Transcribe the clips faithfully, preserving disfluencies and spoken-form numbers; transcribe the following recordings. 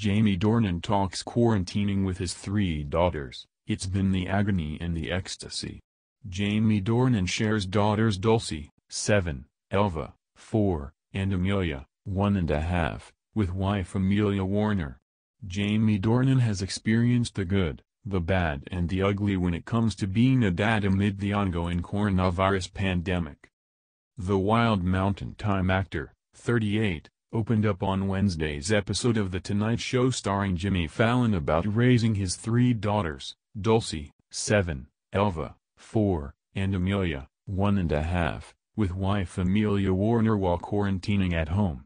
Jamie Dornan talks quarantining with his three daughters, it's been the agony and the ecstasy. Jamie Dornan shares daughters Dulcie, seven, Elva, four, and Amelia, one and a half, with wife Amelia Warner. Jamie Dornan has experienced the good, the bad and the ugly when it comes to being a dad amid the ongoing coronavirus pandemic. The Wild Mountain Time actor, thirty-eight, opened up on Wednesday's episode of The Tonight Show starring Jimmy Fallon about raising his three daughters, Dulcie, seven, Elva, four, and Amelia, one and a half, with wife Amelia Warner while quarantining at home.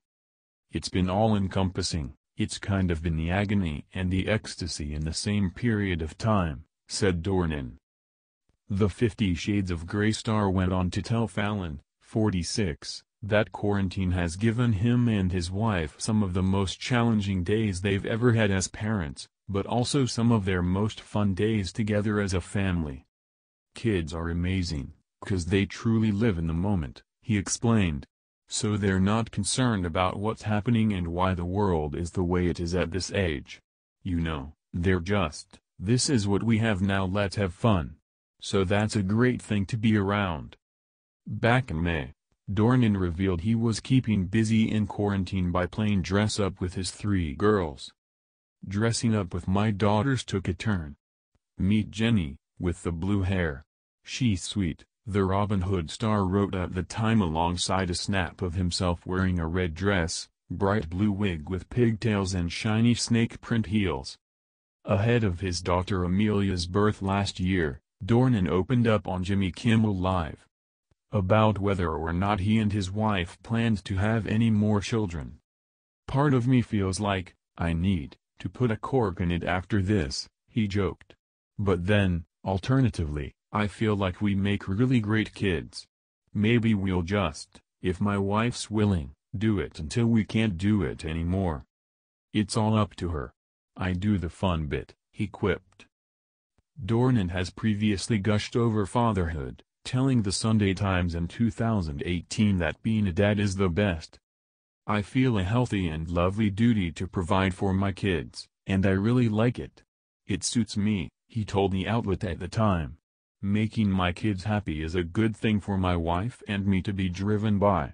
It's been all-encompassing. It's kind of been the agony and the ecstasy in the same period of time, said Dornan. The Fifty Shades of Grey star went on to tell Fallon, forty-six, that quarantine has given him and his wife some of the most challenging days they've ever had as parents, but also some of their most fun days together as a family. Kids are amazing, 'cause they truly live in the moment, he explained. So they're not concerned about what's happening and why the world is the way it is at this age. You know, they're just, this is what we have now, let's have fun. So that's a great thing to be around. Back in May, Dornan revealed he was keeping busy in quarantine by playing dress up with his three girls. Dressing up with my daughters took a turn. Meet Jenny, with the blue hair. She's sweet. The Robin Hood star wrote at the time alongside a snap of himself wearing a red dress, bright blue wig with pigtails and shiny snake print heels. Ahead of his daughter Amelia's birth last year, Dornan opened up on Jimmy Kimmel Live about whether or not he and his wife planned to have any more children. Part of me feels like, I need to put a cork in it after this, he joked. But then, alternatively, I feel like we make really great kids. Maybe we'll just, if my wife's willing, do it until we can't do it anymore. It's all up to her. I do the fun bit, he quipped. Dornan has previously gushed over fatherhood, telling the Sunday Times in two thousand eighteen that being a dad is the best. I feel a healthy and lovely duty to provide for my kids, and I really like it. It suits me, he told the outlet at the time. Making my kids happy is a good thing for my wife and me to be driven by.